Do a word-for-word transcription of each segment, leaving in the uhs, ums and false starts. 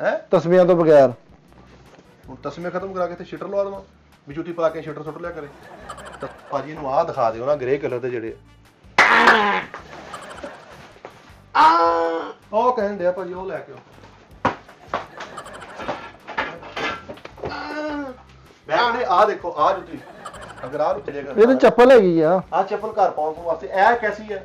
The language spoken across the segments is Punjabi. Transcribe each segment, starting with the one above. हैं तस्वीर तो बगैर तस्वीर खत्म करा के शटर लवा दवा बिजूटी पा के शटर सुट लिया करे तो भाजी आ दिखा दो ना ग्रे कलर के जेडे ਉਹ ਕਹਿੰਦੇ ਆ ਭਾਜੀ ਉਹ ਲੈ ਕੇ ਆਓ ਮੈਂ ਆ ਦੇਖੋ ਆ ਜੁੱਤੀ ਅਗਰ ਆ ਰੁਕ ਜਾਏਗਾ ਇਹ ਤਾਂ ਚੱਪਲ ਹੈਗੀ ਆ ਆ ਚੱਪਲ ਘਰ ਪਾਉਣ ਵਾਸਤੇ ਇਹ ਕੈਸੀ ਹੈ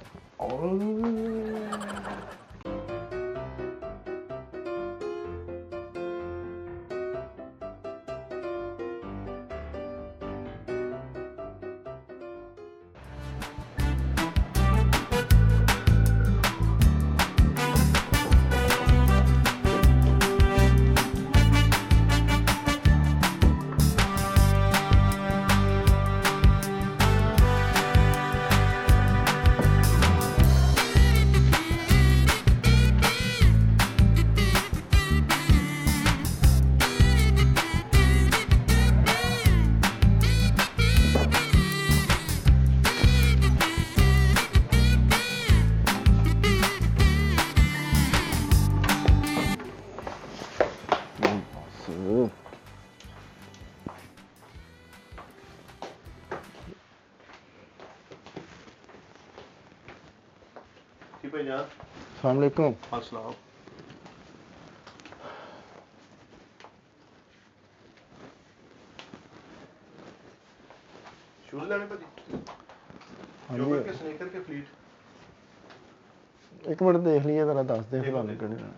Assalamualaikum. Assalam. शूज लेने पे जोकर के स्नीकर के फ्लीट एक मिनट देख लिया जरा दस दे फिर आने कड़े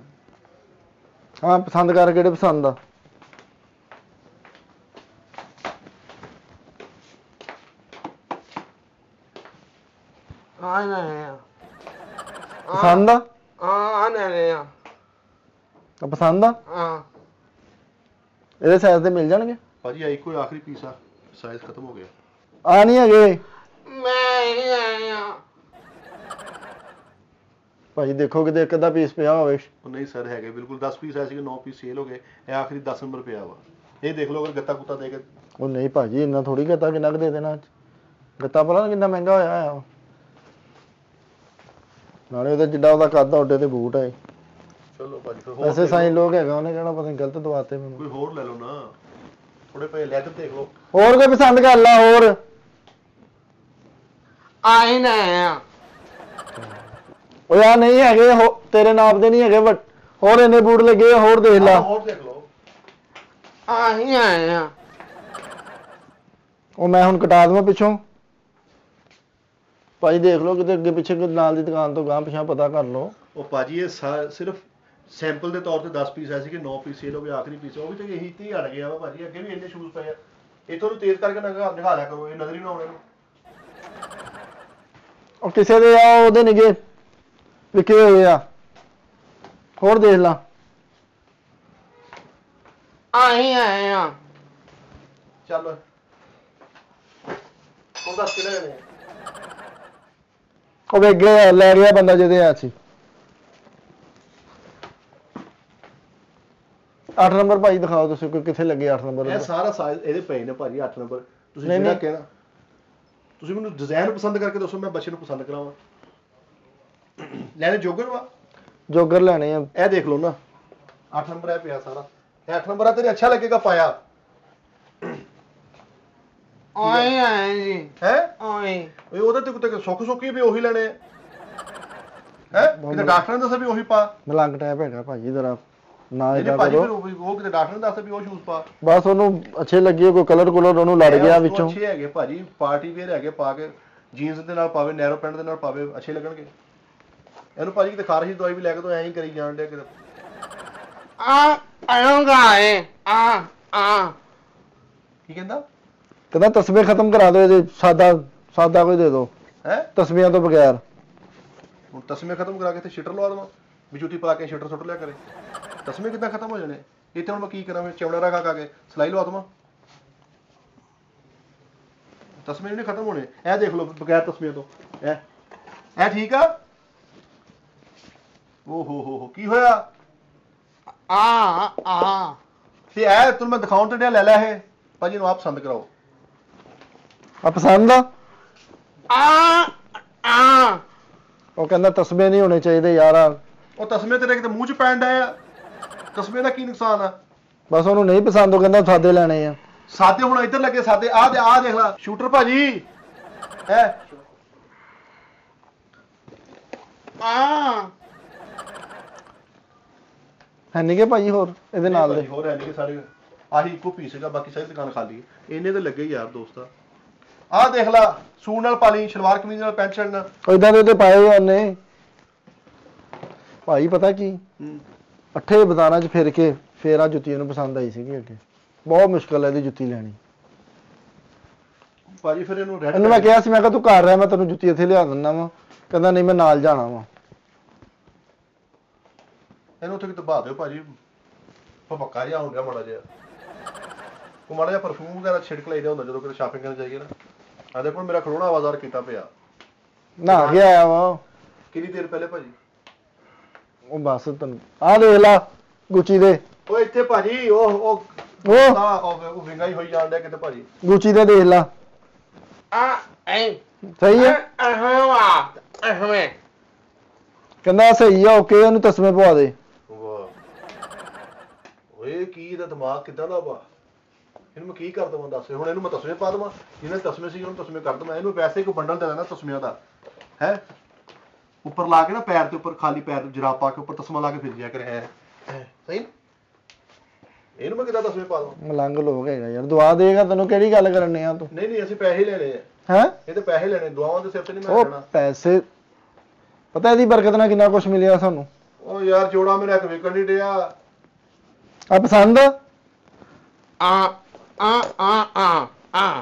हाँ पसंद कर केड़े पसंद आ हाँ ना है पसंद आ पसंद आ ਇਹਦੇ ਸਾਈਜ਼ ਦੇ ਮਿਲ ਜਾਣਗੇ ਭਾਜੀ ਆਈ ਕੋਈ ਆਖਰੀ ਪੀਸ ਆ ਸਾਈਜ਼ ਖਤਮ ਹੋ ਗਿਆ ਆ ਨਹੀਂ ਹੈਗੇ ਮੈਂ ਨਹੀਂ ਆਇਆ ਭਾਜੀ ਦੇਖੋ ਕਿਤੇ ਇੱਕ ਅੱਧਾ ਪੀਸ ਪਿਆ ਹੋਵੇ ਨਹੀਂ ਸਰ ਹੈਗੇ ਬਿਲਕੁਲ ਦਸ ਪੀਸ ਆਏ ਸੀਗੇ ਨੌ ਪੀਸ ਸੇਲ ਹੋ ਗਏ ਇਹ ਆਖਰੀ ਦਸ ਨੰਬਰ ਪਿਆ ਵਾ ਇਹ ਦੇਖ ਲਓ ਅਗਰ ਗੱਤਾ ਗੁੱਤਾ ਦੇ ਕੇ ਉਹ ਨਹੀਂ ਭਾਜੀ ਇੰਨਾ ਥੋੜੀ ਗੱਤਾ ਕਿੰਨਾ ਕੁ ਦੇ ਦੇਣਾ ਗੱਤਾ ਪਤਾ ਕਿੰਨਾ ਮਹਿੰਗਾ ਹੋਇਆ ਆ ਨਾਲੇ ਉਹਦਾ ਜਿੱਡਾ ਉਹਦਾ ਕੱਦ ਓਡੇ ਤੇ ਬੂਟ ਆਏ चलो भाजी फिर ऐसे साई लोग हैगा उन्हें कहना पता नहीं गलत दवाते मैंने कोई और ले लो ना थोड़े पे लेदर देख लो और कोई पसंद कर ला और आए ना ओ यार नहीं हैगे तेरे नाप दे नहीं हैगे बट और इन्हें बूट लगे और देख ला और देख लो आए ना ओ मैं हुन कटा दूं पिछों भाजी देख लो किते अगे पीछे नाल दी दुकान तो गां पिछा पता कर लो ओ भाजी ये सिर्फ ਸੈਂਪਲ ਦੇ ਤੌਰ ਤੇ ਦਸ ਪੀਸ ਆਏ ਸੀਗੇ ਨੌ ਪੀਸ ਸੇਲ ਹੋ ਗਏ ਆਖਰੀ ਪੀਸ ਉਹ ਵੀ ਤੇ ਇਹੀ ਤੇ ਹੀ ਅੜ ਗਿਆ ਵਾ ਭਾਜੀ ਅੱਗੇ ਵੀ ਇੰਨੇ ਸ਼ੂਜ਼ ਪਏ ਆ ਇਥੋਂ ਨੂੰ ਤੇਜ਼ ਕਰਕੇ ਨਾ ਦਿਖਾ ਲਿਆ ਕਰੋ ਇਹ ਨਜ਼ਰ ਹੀ ਨਾ ਆਉਣੇ ਨੂੰ ਉਹ ਕਿਸੇ ਦੇ ਆ ਉਹਦੇ ਨਿਗੇ ਵਿਕੇ ਹੋਏ ਆ ਹੋਰ ਦੇਖ ਲਾ ਆਹੀ ਆਏ ਆ ਚਲੋ ਉਹਦਾ ਕਿਲੇ ਨੇ ਉਹ ਵੇ ਗਿਆ ਲੈ ਰਿਹਾ ਬੰਦਾ ਜਿਹਦੇ ਆ ਸੀ आठ नंबर भाई दिखाओ तुसी कोई किथे लगे आठ नंबर ये सारा साइज ਇਹਦੇ ਪਏ ਨੇ ਭਾਜੀ आठ ਨੰਬਰ ਤੁਸੀਂ ਜਿਹੜਾ ਕਹਿਣਾ ਤੁਸੀਂ ਮੈਨੂੰ ਡਿਜ਼ਾਈਨ ਪਸੰਦ ਕਰਕੇ ਦੱਸੋ ਮੈਂ ਬੱਚੇ ਨੂੰ ਪਸੰਦ ਕਰਾਵਾਂ ਲੈਣੇ ਜੋਗਰ ਵਾ ਜੋਗਰ ਲੈਣੇ ਆ ਇਹ ਦੇਖ ਲਓ ਨਾ आठ ਨੰਬਰ ਆ ਪਿਆ ਸਾਰਾ ਇਹ आठ ਨੰਬਰ ਆ ਤੇਰੇ ਅੱਛਾ ਲੱਗੇਗਾ ਪਾਇਆ ਓਏ ਆਏ ਜੀ ਹੈ ਓਏ ਓਏ ਉਹਦੇ ਤੇ ਕੁੱਤੇ ਸੁੱਕ ਸੁੱਕੀ ਵੀ ਉਹੀ ਲੈਣੇ ਹੈ ਕਿਤੇ ਡਾਕਟਰ ਨੇ ਦੱਸਿਆ ਵੀ ਉਹੀ ਪਾ ਮਲੰਗ ਟਾਈਪ ਹੈਗਾ ਭਾਜੀ ਜਰਾ ਨਾ ਇਹਦਾ ਕਰੋ ਉਹ ਕਿਤੇ ਡਾਕਟਰ ਨੇ ਦੱਸਿਆ ਵੀ ਉਹ ਸ਼ੂਜ਼ ਪਾ ਬਸ ਉਹਨੂੰ ਅੱਛੇ ਲੱਗੇ ਕੋਈ ਕਲਰ ਕਲਰ ਉਹਨੂੰ ਲੜ ਗਿਆ ਵਿੱਚੋਂ ਅੱਛੇ ਹੈਗੇ ਭਾਜੀ ਪਾਰਟੀ ਵੇਅਰ ਹੈਗੇ ਪਾ ਕੇ ਜੀਨਸ ਦੇ ਨਾਲ ਪਾਵੇ ਨੈਰੋ ਪੈਂਟ ਦੇ ਨਾਲ ਪਾਵੇ ਅੱਛੇ ਲੱਗਣਗੇ ਇਹਨੂੰ ਭਾਜੀ ਕਿਤੇ ਖਾਰਸ਼ ਦੀ ਦਵਾਈ ਵੀ ਲੈ ਕੇ ਤੋਂ ਐਂ ਹੀ ਕਰੀ ਜਾਣ ਡਿਆ ਕਿਤੇ ਆ ਆਉਂਗਾ ਐ ਆ ਆ ਕੀ ਕਹਿੰਦਾ ਕਹਿੰਦਾ ਤਸਬੀਹ ਖਤਮ ਕਰਾ ਦਿਓ ਇਹਦੇ ਸਾਦਾ ਸਾਦਾ ਕੋਈ ਦੇ ਦਿਓ ਹੈ ਤਸਬੀਹਾਂ ਤੋਂ ਬਗੈਰ ਹੁਣ ਤਸਬੀਹ ਖਤਮ ਕਰਾ ਕੇ ਤੇ ਸ਼ਟਰ ਲਵਾ ਦਵਾਂ ਬਿਜੂਟੀ ਪਾ ਕੇ ਸ਼ਟਰ ਸੁੱਟ ਲਿਆ ਕਰੇ दसवें कितना खत्म हो जाने इतने मैं की करा चवड़ा रखा खा के सिलाई लवा दवा तस्में नहीं खत्म होने ए देख लो बगैर तस्में तो ए ए ठीक है ओ हो हो हो की होया आ आ ते ए तुम मैं दिखाऊं ते ले ले है भाजी नु आप पसंद कराओ आप पसंद आ आ ओ कहंदा तस्में नहीं होने चाहिए यार ओ तस्में तेरे के मुंह च पैंदा है ਕਸਮੇ ਦਾ ਕੀ ਨੁਕਸਾਨ ਆ। ਬਸ ਉਹਨੂੰ ਨਹੀਂ ਪਸੰਦ, ਉਹ ਕਹਿੰਦਾ ਸਾਦੇ ਲੈਣੇ ਆ। ਸਾਦੇ ਹੁਣ ਇੱਧਰ ਲੱਗੇ ਸਾਦੇ, ਆਹ ਦੇ ਆਹ ਦੇਖ ਲੈ ਸ਼ੂਟਰ ਭਾਜੀ ਹੈ ਆ ਹੈ ਨਹੀਂ ਕਿ ਭਾਜੀ ਹੋਰ ਇਹਦੇ ਨਾਲ ਦੇ ਹੋਰ ਹੈ ਨਹੀਂ ਕਿ ਸਾਡੇ ਆਹੀ ਇੱਕੋ ਪੀਸ ਹੈਗਾ, ਬਾਕੀ ਸਾਰੀ ਦੁਕਾਨ ਖਾਲੀ ਹੈ। ਇਹਨੇ ਤਾਂ ਲੱਗੇ ਯਾਰ ਦੋਸਤਾ, ਆਹ ਦੇਖ ਲੈ ਸੂਟ ਨਾਲ ਪਾਲੀ ਸਲਵਾਰ ਕਮੀਜ਼ ਨਾਲ ਪੈਂਟ ਸ਼ਰਟ ਨਾਲ ਇਦਾਂ ਦੇ ਤੇ ਪਾਏ ਉਹਨੇ ਭਾਈ। ਪਤਾ ਕੀ ਅੱਠੇ ਬਦਾਨਾਂ ਚ ਫਿਰ ਕੇ ਫੇਰ ਆ ਜੁੱਤੀ ਨੂੰ ਪਸੰਦ ਆਈ ਸੀਗੀ ਅੱਗੇ, ਬਹੁਤ ਮੁਸ਼ਕਿਲ ਹੈ ਇਹਦੀ ਜੁੱਤੀ ਲੈਣੀ ਭਾਜੀ। ਫਿਰ ਇਹਨੂੰ ਰੈਡ ਇਹਨੂੰ ਮੈਂ ਕਿਹਾ ਸੀ, ਮੈਂ ਕਿਹਾ ਤੂੰ ਘਰ ਰਹਿ ਮੈਂ ਤੈਨੂੰ ਜੁੱਤੀ ਇੱਥੇ ਲਿਆ ਦਿੰਦਾ ਵਾ, ਕਹਿੰਦਾ ਨਹੀਂ ਮੈਂ ਨਾਲ ਜਾਣਾ ਵਾ। ਇਹਨੂੰ ਉੱਥੇ ਕਿਤੇ ਬਾਹ ਦਿਓ ਭਾਜੀ, ਪੱਕਾ ਜਿਹਾ ਹੋਣ ਰਿਹਾ ਮਾੜਾ ਜਿਹਾ, ਉਹ ਮਾੜਾ ਜਿਹਾ ਪਰਫਿਊਮ ਵਗੈਰਾ ਛਿੜਕ ਲਈਦਾ ਹੁੰਦਾ ਜਦੋਂ ਕਿਤੇ ਸ਼ਾਪਿੰਗ ਕਰਨ ਜਾਈਏ ਨਾ। ਆ ਦੇਖੋ ਮੇਰਾ ਖਲੋਣਾ ਆਵਾਜ਼ਾਰ ਕੀਤਾ ਪਿਆ ਨਾ ਗਿਆ ਆਇਆ ਵਾ ਕਿੰਨੀ ਦੇਰ ਪਹਿਲੇ ਭਾਜੀ। ਉਹ ਬਸ ਤੈਨੂੰ ਆਹ ਦੇਖ ਲਾ ਗੁੱਚੀ ਦੇ, ਉਹ ਇੱਥੇ ਭਾਜੀ ਉਹ ਉਹ ਉਹ ਆ ਉਹ ਵਿੰਗਾ ਹੀ ਹੋਈ ਜਾਣ ਡਿਆ ਕਿਤੇ ਭਾਜੀ। ਗੁੱਚੀ ਦੇ ਦੇਖ ਲਾ ਆ ਐ ਸਹੀ ਹੈ, ਆਹਾਂ ਆਹਾਂ ਕਹਿੰਦਾ ਸਹੀ ਆ ਓਕੇ, ਉਹਨੂੰ ਤਸਮੇ ਪਵਾ ਦੇ। ਵਾਹ ਓਏ ਕੀ ਇਹਦਾ ਦਿਮਾਗ ਕਿੱਦਾਂ ਦਾ ਵਾ, ਇਹਨੂੰ ਮੈਂ ਕੀ ਕਰ ਦਵਾਂ ਦੱਸ। ਹੁਣ ਇਹਨੂੰ ਮੈਂ ਤਸਮੇ ਪਾ ਦਵਾਂ, ਜਿਹਨੇ ਤਸਮੇ ਸੀ ਉਹਨੂੰ ਤਸਮੇ ਕਰ ਦਵਾਂ। ਇਹਨੂੰ ਵੈਸੇ ਇੱਕ ਬੰਡਲ ਦੇ ਦੇਣਾ ਤਸਮਿਆਂ ਦਾ ਹੈ, ਉੱਪਰ ਲਾ ਕੇ ਨਾ ਪੈਰ ਦੇ ਉੱਪਰ, ਖਾਲੀ ਪੈਰ ਜਰਾਬ ਪਾ ਕੇ ਉੱਪਰ ਤਸਮਾ ਲਾ ਕੇ ਫਿਰ ਜਿਆ ਕਰ ਹੈ ਸਹੀ। ਇਹਨੂੰ ਮੈਂ ਕਿੱਦਾਂ ਤਸਮੇ ਪਾ ਦਵਾਂ, ਮਲੰਗ ਲੋਕ ਹੈਗਾ ਯਾਰ। ਦੁਆ ਦੇਗਾ ਤੈਨੂੰ, ਕਿਹੜੀ ਗੱਲ ਕਰਨੇ ਆ ਤੂੰ। ਨਹੀਂ ਨਹੀਂ ਅਸੀਂ ਪੈਸੇ ਲੈਣੇ ਆ ਹੈ, ਇਹ ਤੇ ਪੈਸੇ ਲੈਣੇ ਦੁਆਵਾਂ ਦੇ ਸਿਰ ਤੇ ਨਹੀਂ ਮੈਂ ਲੈਣਾ ਪੈਸੇ। ਪਤਾ ਇਹਦੀ ਬਰਕਤ ਨਾਲ ਕਿੰਨਾ ਕੁਛ ਮਿਲਿਆ ਸਾਨੂੰ। ਉਹ ਯਾਰ ਜੋੜਾ ਮੇਰਾ ਇੱਕ ਵਿਕਣ ਨਹੀਂ ਡਿਆ ਆ ਪਸੰਦ ਆ ਆ ਆ ਆ ਆ।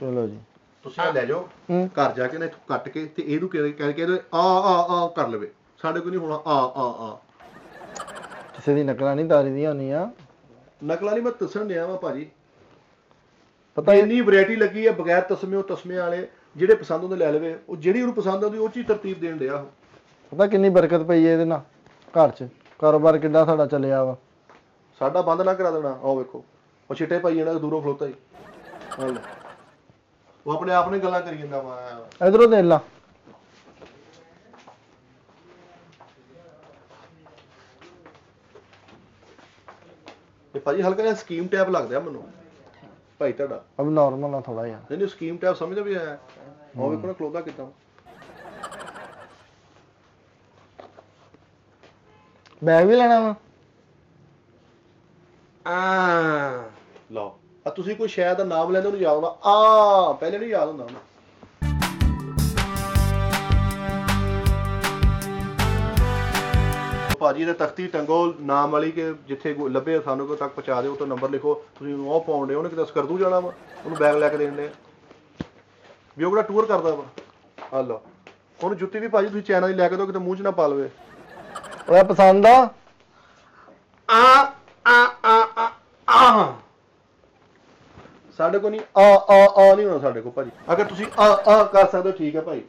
ਚਲੋ ਜੀ ਤੁਸੀਂ ਲੈ ਜਾਓ ਘਰ ਜਾ ਕੇ ਨਾ ਇੱਥੋਂ ਕੱਟ ਕੇ ਤੇ ਇਹਨੂੰ ਕਹਿ ਕੇ ਆ ਆ ਆ ਕਰ ਲਵੇ, ਸਾਡੇ ਕੋਲ ਨਹੀਂ ਹੋਣਾ ਆ ਆ ਆ। ਕਿਸੇ ਦੀ ਨਕਲਾਂ ਨਹੀਂ ਤਾਰੀ ਦੀਆਂ ਹੁੰਦੀਆਂ, ਨਕਲਾਂ ਨਹੀਂ ਮੈਂ ਦੱਸਣ ਡਿਆ ਵਾ ਭਾਜੀ। ਪਤਾ ਇੰਨੀ ਵੈਰਾਈਟੀ ਲੱਗੀ ਹੈ ਬਗੈਰ ਤਸਮੇ, ਉਹ ਤਸਮੇ ਵਾਲੇ ਜਿਹੜੇ ਪਸੰਦ ਉਹਨੇ ਲੈ ਲਵੇ, ਉਹ ਜਿਹੜੀ ਉਹਨੂੰ ਪਸੰਦ ਆਉਂਦੀ ਉਹ ਚੀਜ਼ ਤਰਤੀਬ ਦੇਣ ਡਿਆ। ਉਹ ਪਤਾ ਕਿੰਨੀ ਬਰਕਤ ਪਈ ਹੈ ਇਹਦੇ ਨਾਲ, ਘਰ 'ਚ ਕਾਰੋਬਾਰ ਕਿੱਡਾ ਸਾਡਾ ਚੱਲਿਆ ਵਾ। ਸਾਡਾ ਬੰਦ ਨਾ ਕਰਾ ਦੇਣਾ। ਉਹ ਵੇਖੋ ਉਹ ਛਿੱਟੇ ਪਾਈ ਜਾਣਾ ਦੂਰੋਂ ਖਲੋਤਾ ਹੀ, ਉਹ ਆਪਣੇ ਆਪ ਨੇ ਗੱਲਾਂ ਕਰੀ ਜਾਂਦਾ ਵਾ। ਇਧਰੋਂ ਦੇਖ ਲਾ ਇਹ ਭਾਜੀ ਹਲਕਾ ਜਿਹਾ ਸਕੀਮ ਟੈਪ ਲੱਗਦਾ ਮੈਨੂੰ ਭਾਈ ਤੁਹਾਡਾ। ਅਬ ਨਾਰਮਲ ਆ ਥੋੜਾ ਜਿਹਾ, ਨਹੀਂ ਸਕੀਮ ਟੈਪ ਸਮਝ ਵੀ ਆਇਆ। ਉਹ ਵੇਖੋ ਨਾ ਖਲੋਤਾ ਕਿੱਦਾਂ, ਬੈਗ ਵੀ ਲੈਣਾ ਵਾ ਆ ਲਓ। ਆ ਤੁਸੀਂ ਕੋਈ ਸ਼ਾਇਦ ਦਾ ਨਾਮ ਲੈਂਦੇ ਉਹਨੂੰ ਯਾਦ ਹੁੰਦਾ ਆ, ਪਹਿਲੇ ਨਹੀਂ ਯਾਦ ਹੁੰਦਾ ਉਹਨੂੰ। ਭਾਜੀ ਦੇ ਤਖਤੀ ਟੰਗੋ ਨਾਮ ਵਾਲੀ ਕੇ ਜਿੱਥੇ ਲੱਭੇ ਸਾਨੂੰ ਕੋਲ ਤੱਕ ਪਹੁੰਚਾ ਦਿਓ, ਉਹ ਤੋਂ ਨੰਬਰ ਲਿਖੋ। ਤੁਸੀਂ ਉਹ ਪਾਉਂਦੇ ਉਹਨੇ ਕਿਤੇ ਸਕਰਦੂ ਜਾਣਾ ਵਾ, ਉਹਨੂੰ ਬੈਗ ਲੈ ਕੇ ਦੇਣ ਦੇ ਵੀ ਉਹ ਕਿਹੜਾ ਟੂਰ ਕਰਦਾ ਵਾ। ਆ ਲਓ ਉਹਨੂੰ ਜੁੱਤੀ ਵੀ ਭਾਜੀ ਤੁਸੀਂ ਚੈਨਲ ਹੀ ਲੈ ਕੇ ਦਿਓ, ਕਿਤੇ ਮੂੰਹ 'ਚ ਨਾ ਪਾ ਲਵੇ। ਉਹ ਪਸੰਦ ਆ ਆ ਆ ਆ ਸਾਡੇ ਕੋਲ ਨਹੀਂ ਆ ਆ ਆ ਨਹੀਂ ਹੋਣਾ ਸਾਡੇ ਕੋਲ ਭਾਜੀ। ਅਗਰ ਤੁਸੀਂ ਆ ਆ ਕਰ ਸਕਦੇ ਹੋ ਠੀਕ ਹੈ ਭਾਈ।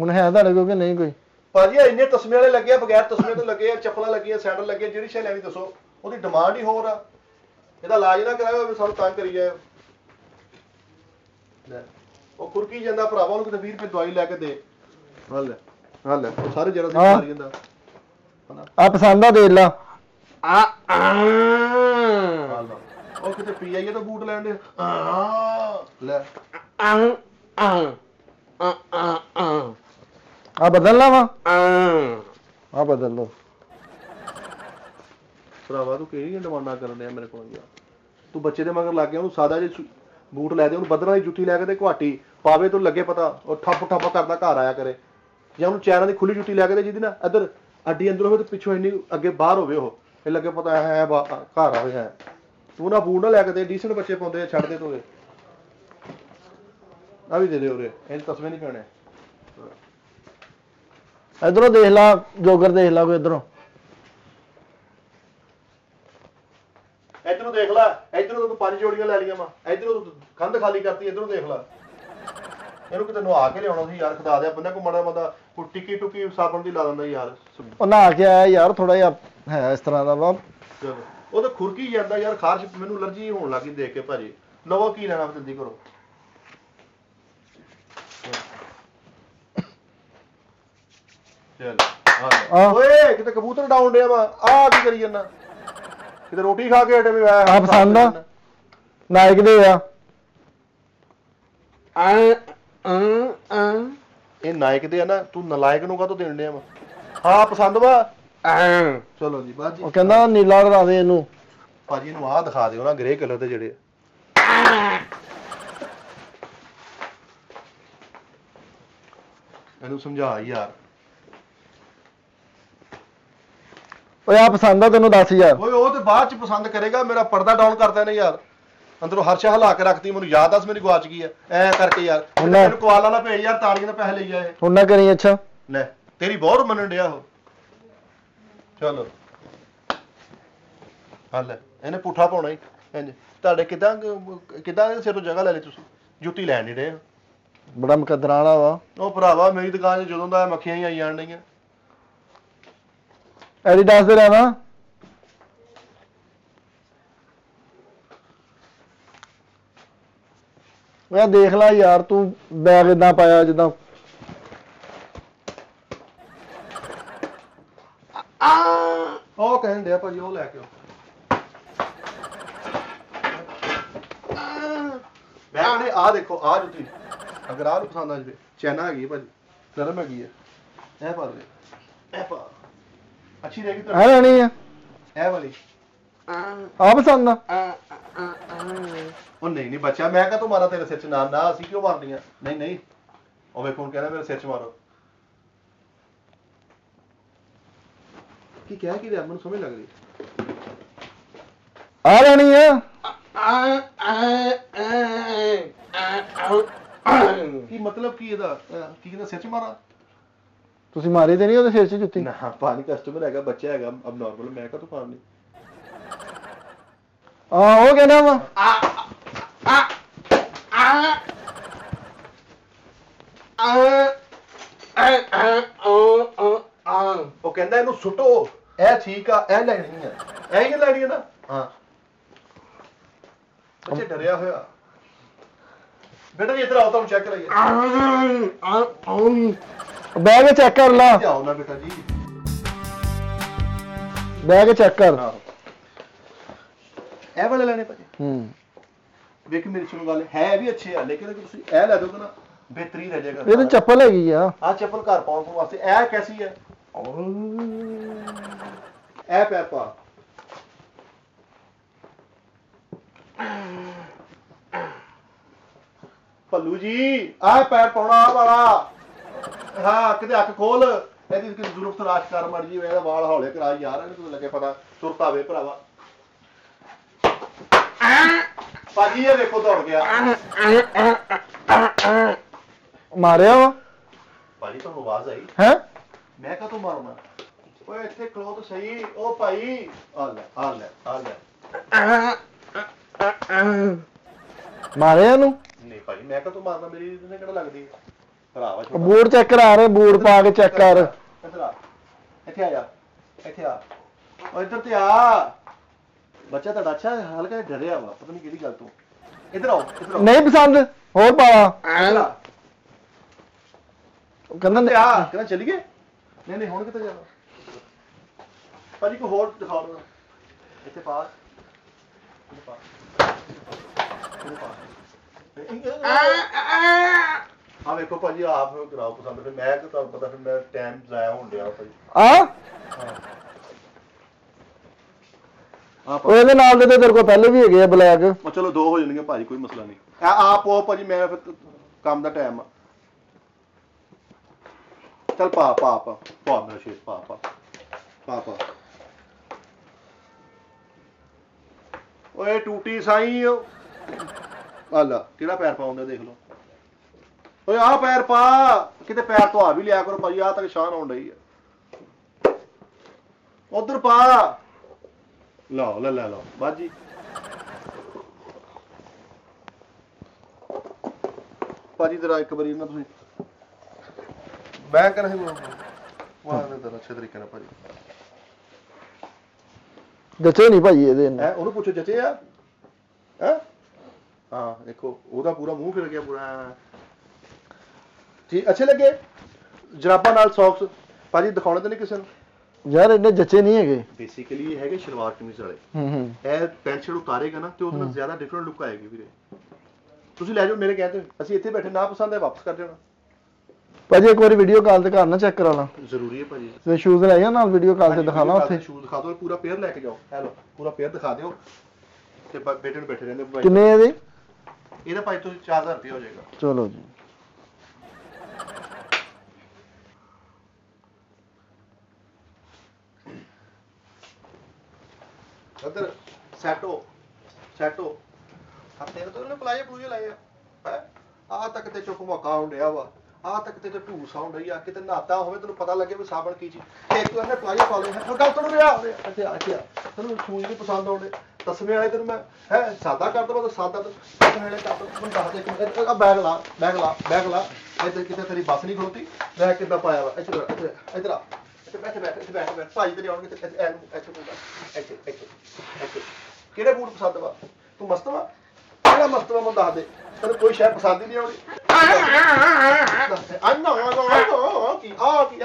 ਹੁਣ ਹੈ ਤੁਹਾਡੇ ਕੋਲ ਕਿ ਨਹੀਂ ਕੋਈ ਭਾਜੀ? ਇੰਨੇ ਤਸਮੇ ਵਾਲੇ ਲੱਗੇ ਆ, ਬਗੈਰ ਤਸਮੇ ਤੋਂ ਲੱਗੇ ਆ, ਚੱਪਲਾਂ ਲੱਗੀਆਂ, ਸੈਂਡਲ ਲੱਗੇ, ਜਿਹੜੀ ਸ਼ੈ ਲੈਣੀ ਦੱਸੋ। ਉਹਦੀ ਡਿਮਾਂਡ ਹੀ ਹੋਰ ਆ, ਇਹਦਾ ਇਲਾਜ ਨਾ ਕਰਾਇਆ ਵੀ ਸਾਨੂੰ ਤੰਗ ਕਰੀ ਜਾਏ। ਉਹ ਖੁਰਕੀ ਜਾਂਦਾ ਭਰਾਵਾ, ਉਹਨੂੰ ਕਿਤੇ ਵੀਹ ਰੁਪਏ ਦਵਾਈ ਲੈ ਕੇ ਦੇ। ਹਲ ਹਲ ਸਾਰੇ ਜਿਹੜਾ ਮਾਰੀ ਜਾਂਦਾ ਆ ਪਸੰਦ ਆ ਦੇ ਲਾ ਆ ਆ। ਉਹ ਕਿਤੇ ਪੀ ਆਈਏ ਤਾਂ ਬੂਟ ਲੈਣ ਦੇ ਆ ਲੈ ਆ ਆ ਆ ਆ ਬਦਲ ਲਾ ਵਾ ਆ ਬਦਲ ਲੋ ਭਰਾਵਾ। ਤੂੰ ਕਿਹੜੀਆਂ ਡਿਮਾਂਡਾਂ ਕਰਨ ਡਿਆ ਮੇਰੇ ਕੋਲ ਯਾਰ? ਤੂੰ ਬੱਚੇ ਦੇ ਮਗਰ ਲੱਗ ਗਿਆ, ਉਹਨੂੰ ਸਾਦਾ ਜਿਹੇ ਬੂਟ ਲੈ ਦੇ, ਉਹਨੂੰ ਬਦਲਾਂ ਦੀ ਜੁੱਤੀ ਲੈ ਕੇ ਦੇ, ਘੁਆਟੀ ਪਾਵੇ ਤੂੰ ਲੱਗੇ ਪਤਾ ਉਹ ਠੱਪ ਠੱਪ ਕਰਦਾ ਘਰ ਆਇਆ ਕਰੇ। ਜਾਂ ਉਹਨੂੰ ਚੈਨਾਂ ਦੀ ਖੁੱਲੀ ਜੁੱਤੀ ਲੈ ਕੇ ਦੇ ਜਿਹਦੀ ਨਾ ਇੱਧਰ ਅੱਡੀ ਅੰਦਰ ਹੋਵੇ ਤੇ ਪਿੱਛੋਂ ਇੰਨੀ ਅੱਗੇ ਬਾਹਰ ਹੋਵੇ, ਉਹ ਇਹ ਲੱਗੇ ਪਤਾ ਹੈ ਘਰ ਆਵੇ ਹੈ। ਤੂੰ ਨਾ ਬੂਟ ਨਾ ਲੈ ਕੇ ਦੇ, ਡੀਸੈਂਟ ਬੱਚੇ ਪਾਉਂਦੇ ਆ, ਛੱਡ ਦੇ ਤੂੰ। ਆਹ ਵੀ ਦੇ ਦੇ ਉਰੇ, ਇਹ ਤਸਮੇ ਨਹੀਂ ਪੈਣੇ। ਇਧਰੋਂ ਦੇਖ ਲਾ ਜੋਗਰ, ਦੇਖ ਲਾ ਕੋਈ ਇਧਰੋਂ ਇਧਰੋਂ ਦੇਖ ਲਾ। ਇਧਰੋਂ ਤੂੰ ਪੰਜ ਜੋੜੀਆਂ ਲੈ ਲਈਆਂ ਵਾ, ਇਧਰੋਂ ਤੂੰ ਕੰਧ ਖਾਲੀ ਕਰਤੀ, ਇਧਰੋਂ ਦੇਖ ਲਾ। ਇਹਨੂੰ ਕਿਤੇ ਨਹਾ ਕੇ ਲਿਆਉਣਾ ਸੀ ਯਾਰ, ਖਦਾ ਦਿਆ ਬੰਦਾ ਕੋਈ ਮਾੜਾ ਬੰਦਾ ਕੋਈ ਟਿੱਕੀ ਟੁੱਕੀ ਸਾਬਣ ਦੀ ਲਾ ਦਿੰਦਾ ਯਾਰ। ਉਹ ਨਹਾ ਕੇ ਆਇਆ ਯਾਰ, ਥੋੜਾ ਜਿਹਾ ਹੈ ਇਸ ਤਰ੍ਹਾਂ ਦਾ ਵਾ। ਚਲੋ ਉਹ ਤਾਂ ਖੁਰਕੀ ਜਾਂਦਾ ਯਾਰ, ਖਾਰਸ਼ ਮੈਨੂੰ ਅਲਰਜੀ ਹੋਣ ਲੱਗ ਗਈ ਦੇਖ ਕੇ ਭਾਜੀ। ਲਵੋ ਕੀ ਲੈਣਾ ਜਲਦੀ ਕਰੋ। ਚਲੋ ओए किते कबूतर डाउन डे वा आ की करी जन्ना किते रोटी खा के हटे वे आ पसंद ना नायक दे आ आ आ ए नायक दे ना तू नलायक नु का तो देन डे वा हां पसंद वा चलो जी बाजी ओ कहंदा नीला रंग दे इनु भाजी नु आ दिखा दियो ना ग्रे कलर दे जेड़े ਇਹਨੂੰ ਸਮਝਾ ਯਾਰ ਓਏ ਆ ਪਸੰਦ ਆ ਤੈਨੂੰ ਦੱਸ ਯਾਰ ਓਏ ਉਹ ਤੇ ਬਾਅਦ ਚ ਪਸੰਦ ਕਰੇਗਾ ਮੇਰਾ ਪਰਦਾ ਡਾਊਨ ਕਰਦਾ ਨੇ ਯਾਰ ਅੰਦਰੋਂ ਹਰਸ਼ਾ ਹਲਾ ਕੇ ਰੱਖਦੀ ਮੈਨੂੰ ਯਾਦ ਆਸ ਮੇਰੀ ਗਵਾਚ ਗਈ ਐ ਐ ਕਰਕੇ ਯਾਰ ਤੈਨੂੰ ਕਵਾਲ ਵਾਲਾ ਭੇਜ ਯਾਰ ਤਾਲੀਆਂ ਦਾ ਪੈਸੇ ਲਈ ਆ ਇਹ ਹੁਣ ਨਾ ਕਰੀ ਅੱਛਾ ਲੈ ਤੇਰੀ ਬਹੁਤ ਮੰਨਣ ਡਿਆ ਉਹ ਚਲੋ ਹਲ ਇਹਨੇ ਪੁੱਠਾ ਪਾਉਣਾ ਹੀ ਇੰਜ ਤੁਹਾਡੇ ਕਿਦਾਂ ਕਿਦਾਂ ਸਿਰ ਤੋਂ ਜਗ੍ਹਾ ਲੈ ਲਈ ਤੁਸੀਂ ਜੁੱਤੀ ਲੈਣ ਨਹੀਂ ਰਹੇ बड़ा मुकदरा वा ओ भरावा मेरी दुकान जो दा मक्खियां ही आई जान रही एडीडास दे लेना ओए देख ला यार तू बैग इदा पाया जिदा आ ओ कहन दे भाजी ओ लेके आ बैग ने आ देखो आ जुती अगर आ पसंद आ जाए चैना हैगी भाजी नरम हैगी है ऐ पा दे ऐ पा अच्छी रहेगी तो है लेनी है ऐ वाली आ पसंद आ ओ नहीं नहीं बच्चा मैं कह तो मारा तेरे सिर च ना ना असि क्यों मारनी है नहीं नहीं ओ वे कौन कह रहा मेरे सिर च मारो की क्या की रे अमन समझ लग रही आ लेनी है आ आ आ ਕੀ ਮਤਲਬ ਕੀ ਇਹਦਾ ਕੀ ਕਹਿੰਦਾ ਸਿਰ ਚ ਮਾਰਾ ਤੁਸੀਂ ਮਾਰੇ ਤੇ ਨਹੀਂ ਉਹਦੇ ਸਿਰ ਚ ਜੁੱਤੀ ਨਾ ਪਾਣੀ ਕਸਟਮਰ ਹੈਗਾ ਬੱਚਾ ਹੈਗਾ ਅਬ ਨਾਰਮਲ ਮੈਂ ਕਾ ਤੂੰ ਪਾਣ ਨਹੀਂ ਆ ਉਹ ਕਹਿੰਦਾ ਵਾ ਆ ਆ ਆ ਆ ਉਹ ਕਹਿੰਦਾ ਇਹਨੂੰ ਸੁੱਟੋ ਇਹ ਠੀਕ ਆ ਇਹ ਲੈਣੀ ਆ ਇਹ ਹੀ ਲੈਣੀ ਆ ਨਾ ਹਾਂ ਬੱਚੇ ਡਰਿਆ ਹੋਇਆ बेटा जी इधर आओ तुम चेक कराइए बैग चेक कर ला आओ ना बेटा जी बैग चेक कर ए वाले लेने पाजी हम्म देख मेरी सुनो गल है भी अच्छे है लेकिन अगर तुसी ए ले दोगे ना बेहतरीन रह जाएगा ये तो चप्पल हैगी है हां चप्पल घर पाउन को वास्ते ए कैसी है ए पेपा ਭੱਲੂ ਜੀ ਆਹ ਪੈਰ ਪਾਉਣਾ ਆ ਵਾਲਾ ਹਾਂ ਕਿਤੇ ਅੱਖ ਖੋਲ ਇਹਦੀ ਕਿਤੇ ਜ਼ਰੂਰਤ ਰਾਸ਼ ਕਰ ਮਰ ਜੀ ਇਹਦਾ ਵਾਲ ਹੌਲੇ ਕਰਾ ਯਾਰ ਇਹਨੂੰ ਲੱਗੇ ਪਤਾ ਤੁਰਤਾ ਵੇ ਭਰਾਵਾ ਭਾਜੀ ਇਹ ਦੇਖੋ ਦੌੜ ਗਿਆ ਮਾਰਿਆ ਵਾ ਭਾਜੀ ਤੁਹਾਨੂੰ ਆਵਾਜ਼ ਆਈ ਹੈ ਮੈਂ ਕਾ ਤੋਂ ਮਾਰਨਾ ਓਏ ਇੱਥੇ ਖਲੋ ਤਾਂ ਸਹੀ ਓ ਭਾਈ ਆ ਲੈ ਆ ਲੈ ਆ ਲੈ ਮਾਰਿਆ ਇਹਨੂੰ ਬੂਟ ਚੈੱਕ ਕਰਾ ਰਹੇ ਬੂਟ ਪਾ ਕੇ ਚੈੱਕ ਕਰ ਇੱਥੇ ਆ ਜਾ ਇੱਥੇ ਆ ਉਹ ਇੱਧਰ ਤੇ ਆ ਬੱਚਾ ਤੁਹਾਡਾ ਅੱਛਾ ਹਲਕਾ ਡਰਿਆ ਵਾ ਪਤਾ ਨਹੀਂ ਕਿਹੜੀ ਗੱਲ ਤੋਂ ਇੱਧਰ ਆਓ ਇੱਧਰ ਆਓ ਨਹੀਂ ਪਸੰਦ ਹੋਰ ਪਾਵਾ ਉਹ ਕਹਿੰਦਾ ਨਹੀਂ ਆ ਕਹਿੰਦਾ ਚਲੀ ਗਏ ਨਹੀਂ ਨਹੀਂ ਹੁਣ ਕਿੱਥੇ ਜਾਣਾ ਭਾਜੀ ਕੋਈ ਹੋਰ ਦਿਖਾਓ ਨਾ ਇੱਥੇ ਪਾ ਇੱਥੇ ਪਾ ਇੱਥੇ ਪਾ ਆ ਵੇਖੋ ਭਾਜੀ ਆਪ ਨੂੰ ਕਰਾਓ ਪਸੰਦ ਫਿਰ ਮੈਂ ਕਿ ਤੁਹਾਨੂੰ ਪਤਾ ਫਿਰ ਮੈਂ ਟਾਈਮ ਜ਼ਾਇਆ ਹੋਣ ਡਿਆ ਭਾਜੀ ਆ ਉਹ ਇਹਦੇ ਨਾਲ ਦੇ ਤੇਰੇ ਕੋਲ ਪਹਿਲੇ ਵੀ ਹੈਗੇ ਆ ਬਲੈਕ ਚਲੋ ਦੋ ਹੋ ਜਾਣਗੇ ਭਾਜੀ ਕੋਈ ਮਸਲਾ ਨਹੀਂ ਆਪ ਉਹ ਭਾਜੀ ਮੈਂ ਫਿਰ ਕੰਮ ਦਾ ਟਾਈਮ ਆ ਚੱਲ ਪਾ ਪਾ ਪਾ ਪਾ ਮੇਰਾ ਸ਼ੇਰ ਪਾ ਪਾ ਪਾ ਪਾ ਓਏ ਟੂਟੀ ਸਾਈ आला किड़ा पैर पाउंदा देख लो ओए आ पैर पा किते पैर तो आ भी लिया करो भाई आ तक शान आउंदा ही है उधर पा लो ले ले लो बाजी भाजी जरा एक बारी ना तुसी मैं कर रही हूं वाह ने जरा अच्छे तरीके ना भाजी जचे नहीं भाई ये दे है ओनु पूछो जचे यार हैं हाँ देखो ओदा पूरा मुंह खिल गया पूरा ठीक अच्छे लगे जराबा नाल सॉक्स ਭਾਜੀ ਦਿਖਾਉਣੇ ਤਾਂ ਨਹੀਂ ਕਿਸੇ ਨੂੰ ਯਾਰ, ਇੰਨੇ ਜੱਚੇ ਨਹੀਂ ਹੈਗੇ। ਬੇਸਿਕਲੀ ਇਹ ਹੈਗੇ ਸ਼ਲਵਾਰ ਕਮੀਜ਼ ਵਾਲੇ। ਹੂੰ ਹੂੰ ਇਹ ਪੈਂਟ ਸ਼ਰਟ ਉਤਾਰੇਗਾ ਨਾ ਤੇ ਉਹਦਾ ਜ਼ਿਆਦਾ ਡਿਫਰੈਂਟ ਲੁੱਕ ਆਏਗੀ ਵੀਰੇ। ਤੁਸੀਂ ਲੈ ਜਾਓ ਮੇਰੇ ਕਹਿੰਦੇ, ਅਸੀਂ ਇੱਥੇ ਬੈਠੇ ਨਾ ਪਸੰਦ ਆਏ ਵਾਪਸ ਕਰ ਦੇਣਾ। ਭਾਜੀ ਇੱਕ ਵਾਰੀ ਵੀਡੀਓ ਕਾਲ ਤੇ ਘਰ ਨਾ ਚੈੱਕ ਕਰਾ ਲਾ, ਜ਼ਰੂਰੀ ਹੈ ਭਾਜੀ। ਤੇ ਸ਼ੂਜ਼ ਲੈ ਜਾ ਨਾਲ, ਵੀਡੀਓ ਕਾਲ ਤੇ ਦਿਖਾ ਲਾ ਉੱਥੇ। ਸ਼ੂਜ਼ ਦਿਖਾ ਦਿਓ, ਪੂਰਾ ਪੇਅਰ ਲੈ ਕੇ ਜਾਓ। ਇਹ ਲਓ ਪੂਰਾ ਪੇਅਰ ਦਿਖਾ ਦਿਓ ਤੇ ਬੈਠੇ ਨੂੰ ਬੈਠੇ ਰਹਿੰਦੇ। ਕਿੰਨੇ ਹੈ ਜੀ ਇਹਦਾ ਭਾਈ? ਤੁਸੀਂ ਚਾਰ ਹਜ਼ਾਰ ਰੁਪਏ ਹੋ ਜਾਏਗਾ। ਚਲੋ ਜੀ ਅਦਰ ਸੈਟੋ ਸੈਟੋ ਹੱਥੇ ਤੋਂ ਉਹਨੇ ਪਲਾਜੇ ਪੂਜੇ ਲਾਏ ਆ। ਆਹ ਤੱਕ ਤੇ ਚੁੱਕ ਮੌਕਾ ਹੁੰਦਿਆ ਵਾ, ਆਹ ਤੱਕ ਤੇ ਢੂ ਸਾਉਂਡ ਰਹੀ ਆ। ਕਿਤੇ ਨਾਤਾ ਹੋਵੇ ਤੈਨੂੰ ਪਤਾ ਲੱਗੇ ਵੀ ਸਾਬਣ ਕੀ ਚੀਜ਼। ਇੱਕ ਉਹਨੇ ਪਲਾਜੇ ਪਾ ਲਏ ਹੈ, ਉਹ ਗੱਲ ਤੋਂ ਰਿਹਾ ਹੋ ਰਿਹਾ। ਅੱਛਾ ਅੱਛਾ ਤੈਨੂੰ ਸ਼ੂਜ਼ ਵੀ ਪਸੰਦ ਆਉਂਦੇ। ਦਸਵੇਂ ਵਾਲੇ ਤੈਨੂੰ ਮੈਂ ਹੈ ਸਾਦਾ ਕਰ ਦਵਾਂ ਤਾਂ ਸਾਦਾ, ਦਸਵੇਂ ਵਾਲੇ ਕਰ ਦਵਾਂ ਦੱਸ ਦੇ ਇੱਕ ਆ ਬੈਗ ਲਾ ਬੈਗ ਲਾ ਬੈਗ ਲਾ ਇੱਧਰ ਕਿਤੇ ਤੇਰੀ ਬੱਸ ਨਹੀਂ ਖਲੋਤੀ। ਬੈਗ ਕਿੱਦਾਂ ਪਾਇਆ ਵਾ? ਇੱਧਰ ਇੱਧਰ ਆ, ਬੈਠ ਬੈਠ ਬੈਠ ਬੈਠ ਭਾਜੀ ਤੇਰੇ ਆਉਣਗੇ ਤੇ ਇੱਥੇ ਇੱਥੇ ਇੱਥੇ ਕਿਹੜੇ ਬੂਟ ਪਸੰਦ ਵਾ? ਤੂੰ ਮਸਤ ਵਾ, ਕਿਹੜਾ ਮਸਤ ਵਾ ਮੈਨੂੰ ਦੱਸ ਦੇ। ਤੈਨੂੰ ਕੋਈ ਸ਼ਾਇਦ ਪਸੰਦ ਹੀ ਨਹੀਂ ਆਉਣੀ। ਆਹ ਕੀ